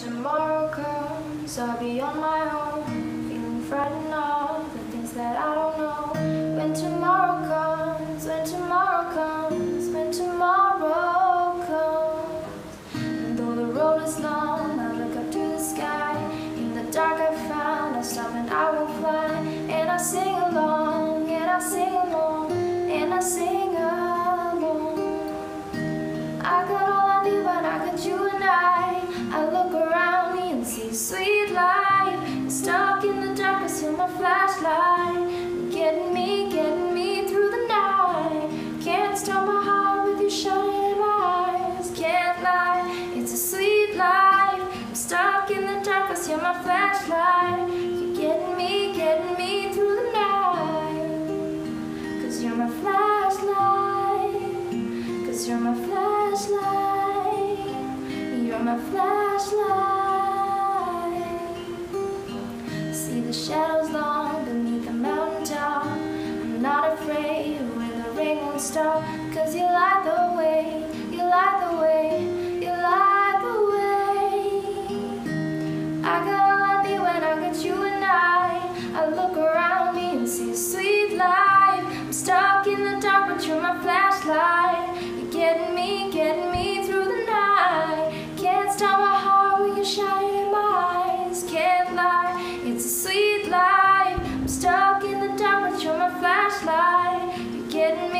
tomorrow comes, I'll be on my own, feeling frightened of the things that I don't know. When tomorrow comes, when tomorrow comes, when tomorrow comes. And though the road is long, I look up to the sky. In the dark I found a star and I will fly. And I sing along, and I sing along, and I sing along. I got all I need, but I got you and I look around me and see sweet light. I'm stuck in the dark, I see my flashlight, getting me through the night. Can't stop my heart with your shining eyes. Can't lie, it's a sweet life. I'm stuck in the dark, I see my flashlight. You're getting me through the night. 'Cause you're my flashlight. 'Cause you're my flashlight. My flashlight. See the shadows long beneath the mountain top. I'm not afraid of where the rain won't stop. 'Cause you light the way, you light the way, you light the way. I got all I need when I got you and I look around me and see a sweet light. I'm stuck in the dark, but you're my flashlight. You're getting me through the night. Can't stop my heart with your shining eyes. Can't lie, it's a sweet life. I'm stuck in the dark, but you're my flashlight. You're getting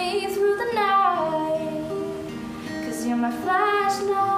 me through the night. 'Cause you're my flashlight.